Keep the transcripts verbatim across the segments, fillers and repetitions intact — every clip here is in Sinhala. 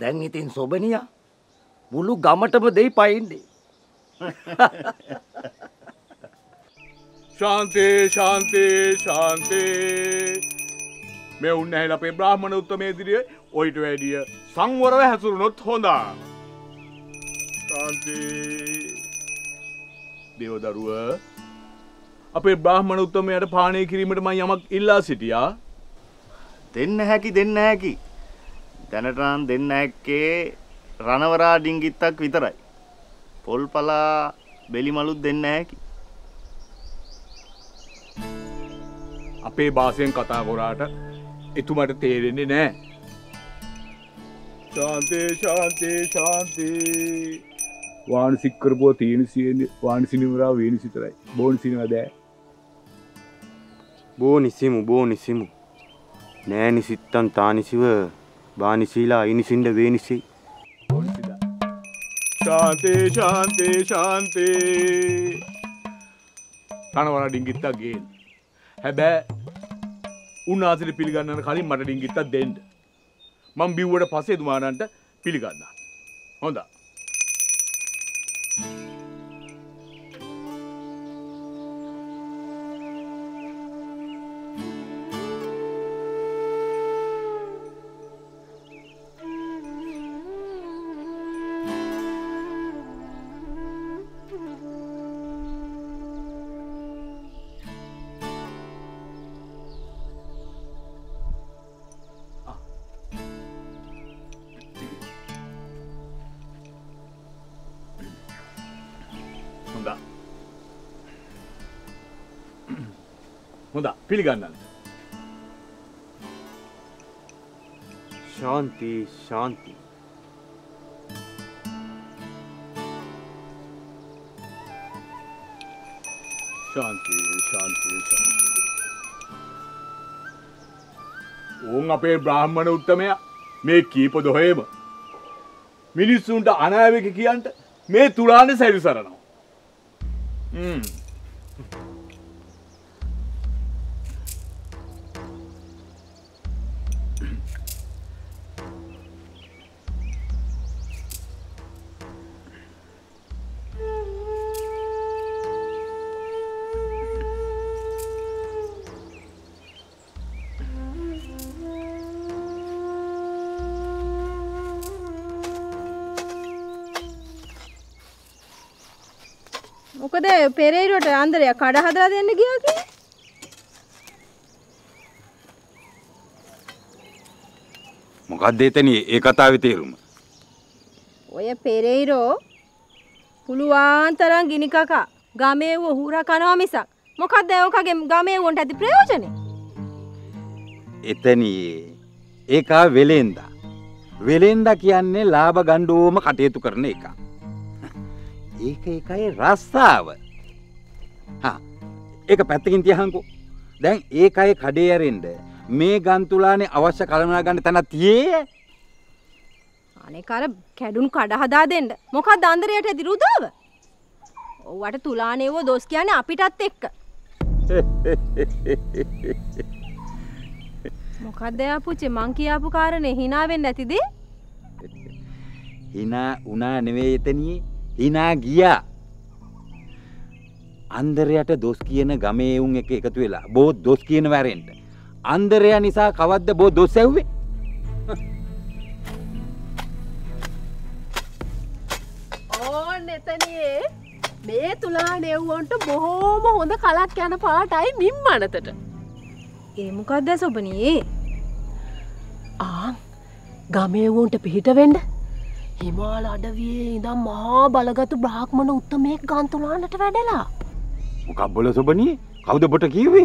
දැන් ඉතින් සොබනියා මුළු ගමටම දෙයි පයින්නේ. शांति शांति शांति मैं उन्हें लपे ब्राह्मण उत्तम इधरिये ओइट वैडिये संवर वह सुरनो थोंडा शांति देवदारुआ अपे ब्राह्मण उत्तम यार पाने की रीमट में यमक इल्ला सिटिया दिन है कि दिन है कि जनटरान दिन है के रानवरा डिंगी तक वितराई पोल पला बेली मालू दिन है कि අපේ භාෂෙන් කතා කරාට එතුමට තේරෙන්නේ නැහැ. ශාන්ති ශාන්ති ශාන්ති වාණිසික කරපුවා තීනසියේ වාණිසිනිමරා වේනිසිතරයි. බෝනිසිනවද? බෝනිසිමු බෝනිසිමු. නෑනිසිත්තන් තානිසිව වාණිසීලා අයිනිසින්ද වේනිසි. බෝනිසිලා. ශාන්ති ශාන්ති ශාන්ති තනවර ඩිංගිත්තා ගේන. හැබැයි උන්වහන්සේට පිළිගන්නන කලින් මට ඩිංගිත්තක් දෙන්න. මම බිව්වට පස්සේ දුමානන්ට පිළිගන්න. හොඳයි. පිළිගන්නන්න. ශාන්ති ශාන්ති. ශාන්ති ශාන්ති ශාන්ති. ඕන් අපේ බ්‍රාහ්මණ උත්තමයා මේ කීප දොහේම මිනිස්සුන්ට අනාවේක කියන්ට මේ තුලානේ සැරිසරනවා. හ්ම්. पेरेरोट अंदर या कड़ा हदरा देने गया कि मुकाद देते नहीं एकतावी तेरुम वो ये पेरेरो पुलुआं तरं गिनिका का गामे वो हुरा कानवा मिसा मुकाद देवो का गामे वो उन्हें दिप्रयोजने इतनी एका वेलेंदा वेलेंदा किया ने लाभ गंडो में कटे तु करने का एक एक आये रास्ता आवर हाँ एक पैतृक इंतिहान को दें एक आये खड़े यार इंदे मैं गांतुला ने आवश्यक आलमना गाने तना तीये आने कारण कहडून काढ़ा हदा दें मुखा दांदरे ये ठे दिरुदाव वो वाटे तुला ने वो दोस्त किया ने आप ही टाटे क मुखा दे आपु चिमांग की आपु कारण ही ना वे नती दे ही ना उना ने वे इतनी हिना गिया अंदर याटे दोष किए न गमे उंगे के कतुएला बहुत दोष किए न वारेंट अंदर या निशा कावद्द बहुत दोष है हुए ओ नेतनीये मैं तुलाने हुए उन्हें बहुत बहुत खालाक क्या न पार्ट आई मिम मानते थे ये मुकाद्दा सोबनीये आं गमे हुए उन्हें पीटा वेंड हिमाल आदविये इंदा महाबालगतु ब्राह्मण उत्तम एक गांतुलान टवेडला मुकाबला सो बनी काउदे बटा की हुई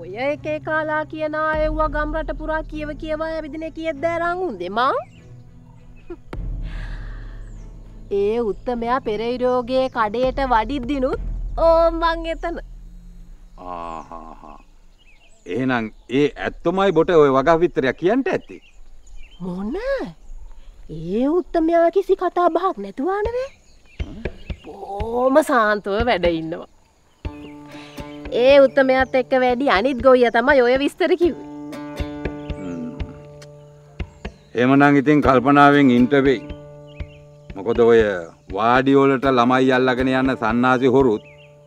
ओये के काला किए ना आए हुआ गामराट पूरा किए व किए वाया बिदने किए दे रांगुं दे मां ए उत्तम या पेरेरोगे काडेट वाडी दिनुत ओ मांगेतन आ हा हा एनन ए एत्तोमई बटा ओय वगा वितरिया कियंट ඇති මොනේ ඒ උත්තමයා කිසි කතා බහක් නැතුව නෑ බොහොම සාන්තව වැඩ ඉන්නවා. ඒ උත්තමයාත් එක්ක වැඩි අනිත් ගොයියා තමයි ඔය විස්තර කිව්වේ. එහෙමනම් ඉතින් කල්පනාවෙන් ඉන්න වෙයි. මොකද ඔය වාඩි වලට ළමයි අල්ලගෙන යන සන්නාසි හොරුත්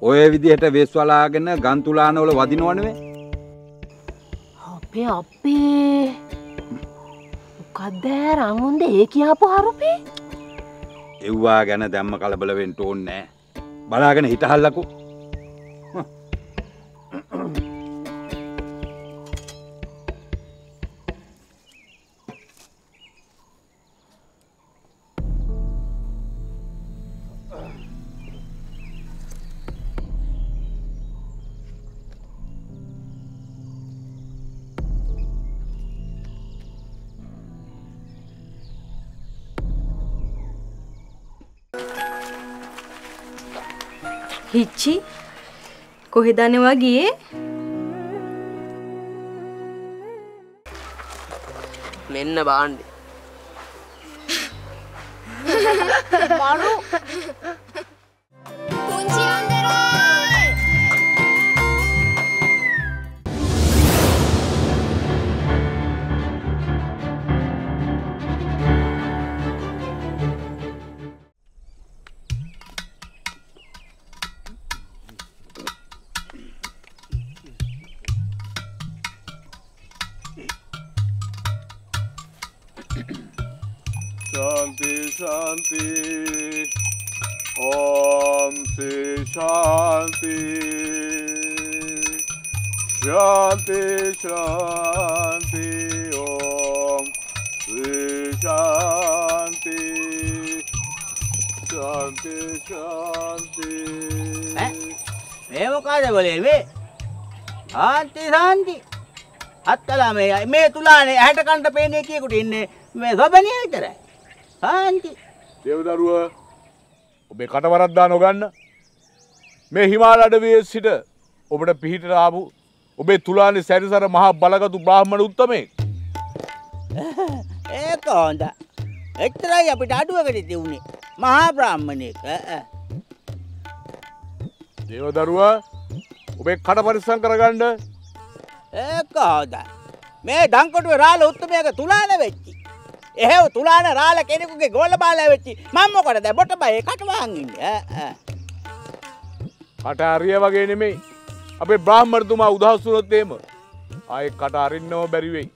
ඔය විදිහට වෙස් වලාගෙන ගන්තුලාන වල වදිනවනේ. අපේ අපේ මොකද රාමුන්ද ඒ කියපු හරුපේ? එව්වා ගැන දැම්ම කලබල වෙන්න ඕනේ නෑ. බලාගෙන හිටහල්ලකෝ. हिची कोहेदाने वागिए मेन्ना बांडे मारू पूंजी अंदरा शांति शांति ओम से शांति शांति शांति ओम से शांति शांति शांति मैं वो कहा बोले वे शांति शांति अत्तला में मैं तुला ने हट कांड पे ने की कुटी ने मैं सब नहीं है तेरा शांति देवदारुव ඔබේ කටවරක් දාන නොගන්න මේ හිමාල අඩවියේ සිට ඔබට පිහිටලා ආපු ඔබේ තුලානේ සැරිසර මහ බලගත් බ්‍රාහ්මණ උත්තමේ ඒක හොඳ එක්තරයි අපිට අඩුවකට දෙන්නේ මහ බ්‍රාහ්මණේක දේවදාරුව ඔබේ කට පරිස්සම් කරගන්න ඒක හොඳ මේ ඩංකොටුවේ රාළ උත්තමයාගේ තුලානේ වෙච්චි එහෙව තුලාන රාල කෙනෙකුගේ ගෝල බාලය වෙච්චි මම මොකටද බොට බය කට වහන් ඉන්නේ කට හරිය වගේ නෙමෙයි අපේ බ්‍රාහ්මණතුමා උදහස් වුණොත් එහෙම ආයේ කට අරින්නව බැරි වෙයි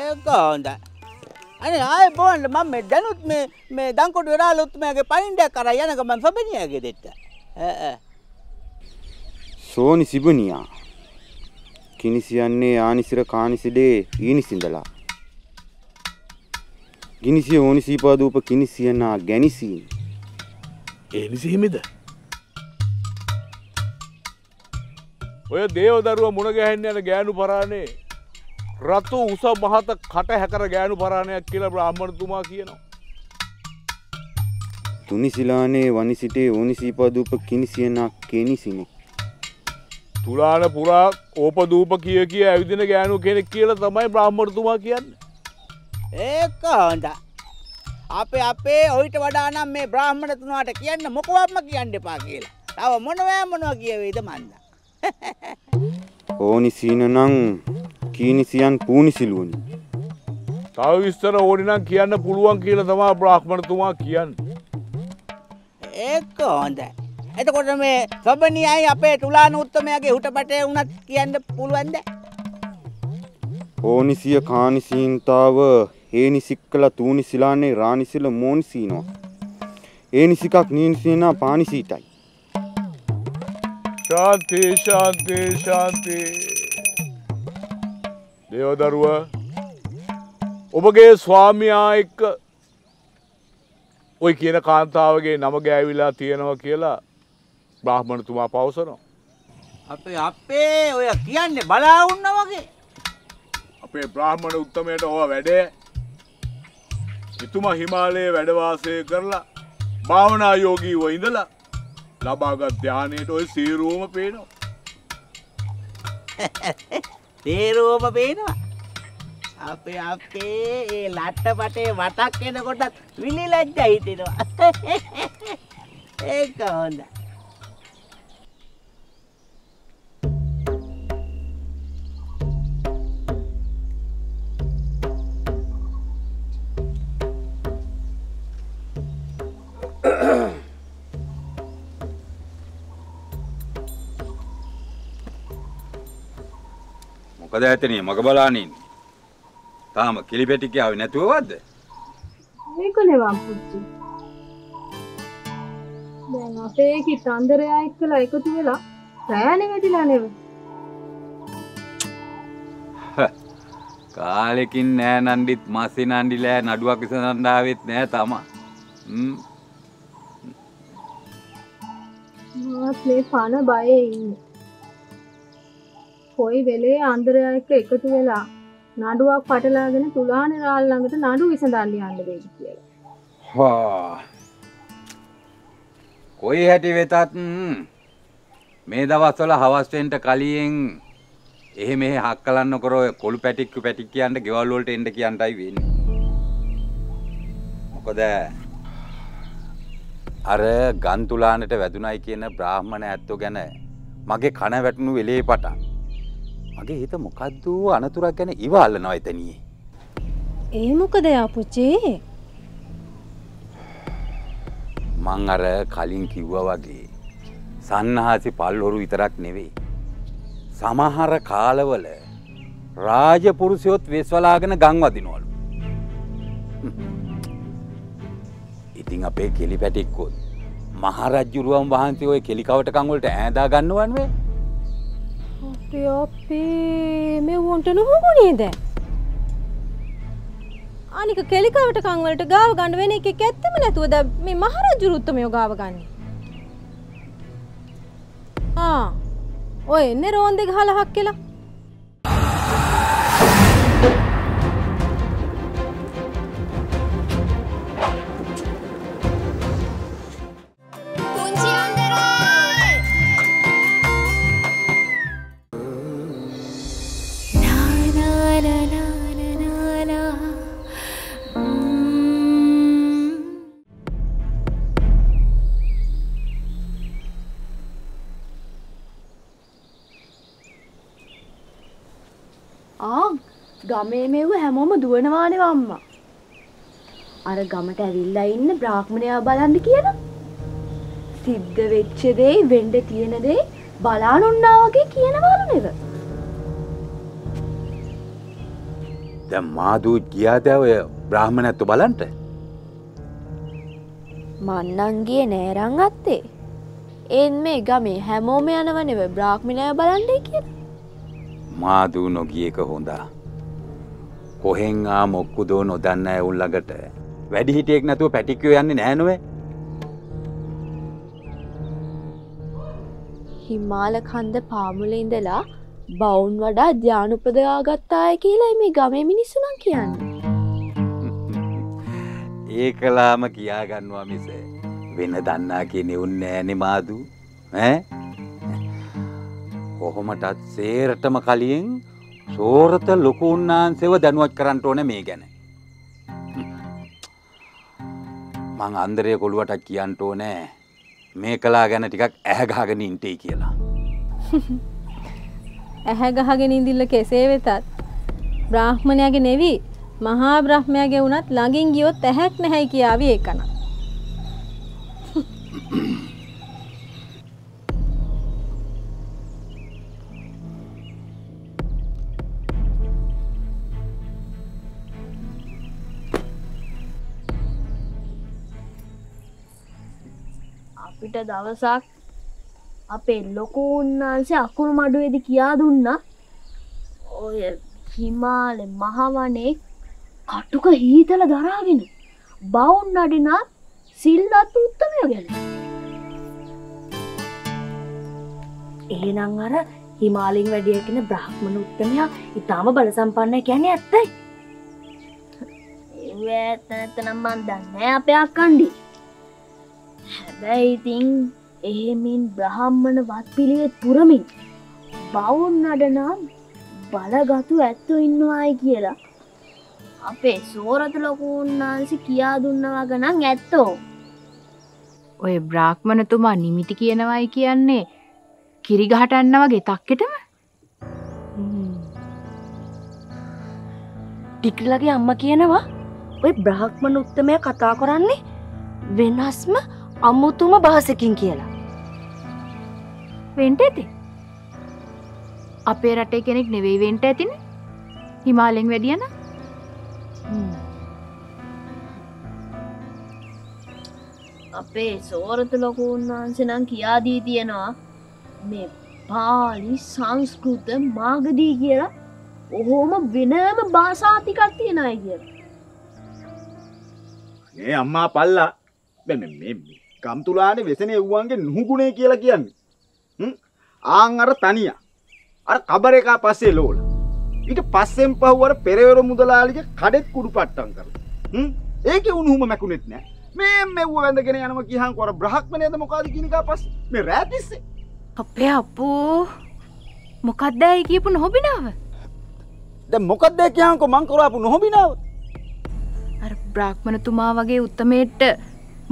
ඒක හොඳයි අනේ ආයේ බොන්න මම දැනුත් මේ මේ දංකොඩ රාල උත්මයාගේ පයින්ඩයක් කරා යනක මම සබනියාගේ දෙත්ත සෝනි සිබුනියා කිනිසියන්නේ ආනිසිර කානිසිඩේ ඊනිසිඳලා ගිනිසිය ඕනිසීපාදූප කිනිසියනා ගැනිසී ඒනිසි හිමිද ඔය දේවදරුව මුණ ගැහෙන්න යන ගෑනු පරානේ රතු උස මහත කට හැකර ගෑනු පරාණයක් කියලා බ්‍රාහ්මණතුමා කියනවා තුනිසිලානේ වනිසිටේ ඕනිසීපාදූප කිනිසියනා කෙනිසිනේ තුලාන පුරා ඕපදූප කිය කිය ඇවිදින ගෑනු කෙනෙක් කියලා තමයි බ්‍රාහ්මණතුමා කියන්නේ ඒක හොඳයි අපේ අපේ ඔයිට වඩා නම් මේ බ්‍රාහ්මණතුමාට කියන්න මොකවත්ම කියන්න එපා කියලා තව මොනවා මොනවා කියවේද මන්දා ඕනි සීන නම් කීනිසියන් පූනිසිලුවනි තව විස්තර ඕනි නම් කියන්න පුළුවන් කියලා තමයි බ්‍රාහ්මණතුමා කියන්නේ ඒක හොඳයි එතකොට මේ සබනියයි අපේ තුලාන උත්තමයාගේ හුටපටේ වුණත් කියන්න පුළුවන්ද? ඕනිසිය කානිසීන්තාව හේනිසික්කලා තුනිසිලානේ රානිසිල මොන්සීනෝ. ඒනිසිකක් නීනිසිනා පානිසීතයි. ශාන්ති ශාන්ති ශාන්ති. දේවදරුව ඔබගේ ස්වාමියා එක්ක ওই කියන කාන්තාවගේ නම ගෑවිලා තියෙනවා කියලා බ්‍රාහ්මණතුමා පවසනවා අපේ අපේ ඔය කියන්නේ බලා වුණා වගේ අපේ බ්‍රාහ්මණ උත්තමයට ඕවා වැඩේ ඉතුමා හිමාලයේ වැඩ වාසය කරලා භාවනා යෝගීව ඉඳලා ලබාගත් ධානයේට ඔය සීරුවම පේනවා සීරුවම පේනවා අපේ අපේ ඒ ලට්ටපටේ වටක් එනකොට විලිලැජ්ජා හිතෙනවා ඒක හොඳයි මොකද ඇතනේ මග බලන්නේ ඉන්නේ. තාම කිලිපෙටි කියාවේ නැතුවවද? මේකනේ වම් පුච්චි. දැන් අපේ කිතන්දරයා එක්කලා එකතු වෙලා රෑනේ වැඩිලා නෙවෙයි. කාලෙකින් නෑ නන්දිත් මාසි නන්දිලා නඩුවක් විසඳන්නාවෙත් නෑ තමා. හ්ම්. මම මේ පාන බයේ ඉන්නේ. කොයි වෙලේ අන්දරයා එක්ක එකතු වෙලා නඩුවක් පටලාගෙන තුලාන රාල් ළඟට නඩු විසඳන්න යන්න වෙයි කියලා. හා. කොයි හැටි වෙතත් මේ දවස්වල හවස් වෙන්න කලින් එහෙම එහෙ හක්කලන්න කර ඔය කොළු පැටික්ක පැටික් කියන්න ගෙවල් වලට එන්න කියන්නයි වෙන්නේ. මොකද අර ගන් තුලානට වැදුණයි කියන බ්‍රාහ්මණ ඇත්තෝ ගැන මගේ කන වැටුණු වෙලේ පටන් මගේ හිත මොකද්ද අනතුරක් ගැන ඉවහල්නවා එතනියේ. ඒ මොකද යාපුචේ? මං අර කලින් කිව්වා වගේ සන්නාහසි පල්හොරු විතරක් නෙවෙයි. සමහර කාලවල රාජපුරුෂයොත් වෙස්වලාගෙන ගම් වදිනවලු. ඉතින් අපේ කෙලිපැටික්කොත් මහරජුරුවන් වහන්සේ ওই කෙලිකවටකම් වලට ඈඳා ගන්නවන්නේ. අපේ මේ වොන්ට නොහුණේ දැන්. අනික කෙලිකවට කන් වලට ගාව ගන්න වෙන එකෙක් ඇත්තම නැතුව දැන් මේ මහරජු රුත්තමයෝ ගාව ගන්නේ. ආ. ඔය එන්නේ රෝන්දේ ගහලා හක් කියලා. ගමේ මෙව හැමෝම දුවනවානේ අම්මා. අර ගමට ඇවිල්ලා ඉන්න බ්‍රාහ්මණයා බලන්න කියලා. සිද්ධ වෙච්ච දේ වෙන්න තියෙන දේ බලානුන්නා වගේ කියනවලු නේද? දැන් මාදු ගියාද ඔය බ්‍රාහ්මණයත් බලන්න? මන්නම් ගියේ නෑ රන් අත්තේ. එන් මේ ගමේ හැමෝම යනවනේ බ්‍රාහ්මණයා බලන්නේ කියලා. මාදු නොගියේක හොඳා. කොහෙන් ආ මොක්කුදෝ නොදන්න අය උල්ලඟට වැඩි හිටියෙක් නැතුව පැටික්කෝ යන්නේ නැහැ නෝ. හිමාල කන්ද පාමුලේ ඉඳලා බවුන් වඩා ධානය උපදවා ගත්තාය කියලා මේ ගමේ මිනිස්සු නම් කියන්නේ. ඒකලාම කියා ගන්නවා මිස වෙන දන්නා කෙනෙක් නෑ නේ මාදු. ඈ කොහොමදත් සේරටම කලින් සෝරත ලොකු උන්නාන්සේව දැනුවත් කරන්න ඕනේ මේ ගැන. මං අන්දරේ කොළුවට කියන්න ඕනේ මේ කලා ගැන ටිකක් ඇහ ගහගෙන ඉඳී කියලා. ඇහ ගහගෙන ඉඳිල්ල කෙසේ වෙතත් බ්‍රාහ්මණයාගේ නෙවි මහා බ්‍රාහ්මයාගේ වුණත් ළඟින් ගියොත් ඇහක් නැහැයි කියාවි ඒකන. අපිට දවසක් අපේ ලොකු උන්නාන්සේ අකුරු මඩුවේදී කියා දුන්නා ඔය හිමාල මහවනේ කටුක හීතල දරාගෙන බවුන් නඩිනා සිල්වත් උත්තමයෝ ගැන. එහෙනම් අර හිමාලින් වැඩිය කියන බ්‍රාහ්මණ උත්තමයා ඊටාම බලසම්පන්නයි කියන්නේ ඇත්තයි. ඒ වේතනත නම් මන් දන්නේ අපේ අකණ්ඩි. හැබැයි ඉතින් එහෙමින් බ්‍රාහ්මණ වත් පිළිවෙත් පුරමින් බවුන් නඩනම් බලගතු ඇත්තෝ ඉන්නවායි කියලා අපේ සෝරත ලොකු උන්නාන්සි කියා දුන්නා ගණන් ඇත්තෝ. ඔය බ්‍රාහ්මණතුමා නිමිටි කියනවායි කියන්නේ කිරි ගහටන්න වගේ තක්කෙටම. ටිකලගේ අම්මා කියනවා ඔය බ්‍රාහ්මණ උත්තමයා කතා කරන්නේ වෙනස්ම අමුතුම භාෂකින් කියලා. වෙන්ට ඇති. අපේ රටේ කෙනෙක් නෙවෙයි වෙන්න ඇතිනේ. හිමාලයෙන් වැඩියන. අපේ සෝරත ලොකු උන්වහන්සේ නම් කියා දී තියනවා මේ පාලි සංස්කෘත මාගදී කියලා ඔහොම වෙනම භාෂා ටිකක් තියෙනයි කියලා. මේ අම්මා පල්ලා මේ මේ ගම්තුලානේ වෙසනේ වුවන්ගේ නුහුගුණේ කියලා කියන්නේ. හ්ම් ආන් අර තනියා අර කබර එකා පස්සේ ලෝල ඊට පස්සෙන් පහුව අර පෙරවරු මුදලාලිගේ කඩෙත් කුඩු පට්ටම් කරලා. හ්ම් ඒකේ උණුහුම මැකුණෙත් නෑ. මේ මෙව්ව වැඳගෙන යනවා කියහන් කොර බ්‍රහ්මණයද මොකද කියන එක පස්සේ මේ රැතිස්සේ අපේ අපෝ මොකද්ද ඒ කියපු නොබිනාව දැන් මොකද්ද කියහන්කො මං කරාපු නොබිනාව අර බ්‍රාහ්මණතුමා වගේ උත්තමේට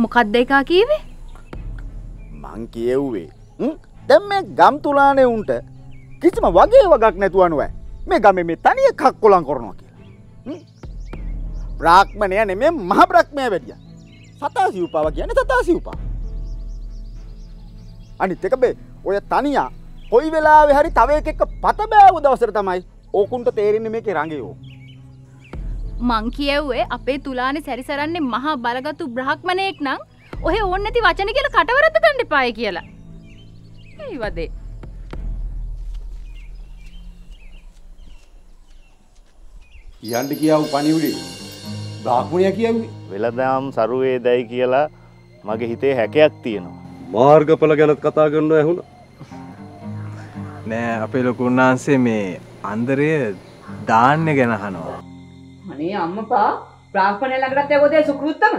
මොකද්ද එකා කීවේ මං කියෙව්වේ දැන් මේ ගම් තුලානේ උන්ට කිසිම වගේ වගක් නැතුවනෝ මේ ගමේ මේ තනිය කක්කොලම් කරනවා කියලා බ්‍රාහ්මණය නෙමෙයි මහ බ්‍රාහ්මණය වැඩියා सतासी उपावा क्या सतासी उपा अनित्य कबे ओया तानिया कोई वेला विहारी तवे के कब पता बे वो दवसर तमाई ओकुंट तेरी ने में के रांगे हो मांकिये हुए अपे तुलाने सैरी सरान ने महा बालगा तू ब्राह्मणे एक नांग ओहे ओन ने ती वाचने के ला काटवरत दंड पाए किया ला ये वादे यांड किया उपानी उड़ी ब्राह्मणया किया हुई වෙලදාම් සරුවේ දැයි කියලා මගේ හිතේ හැකයක් තියෙනවා මාර්ගඵල ගැන කතා කරනවා ඇහුණා නෑ අපේ ලොකු උන්වහන්සේ මේ අnderය දාන්න ගැන අහනවා අනේ අම්මපා බ්‍රාහ්මණය ළඟට යවද සුකෘත්තම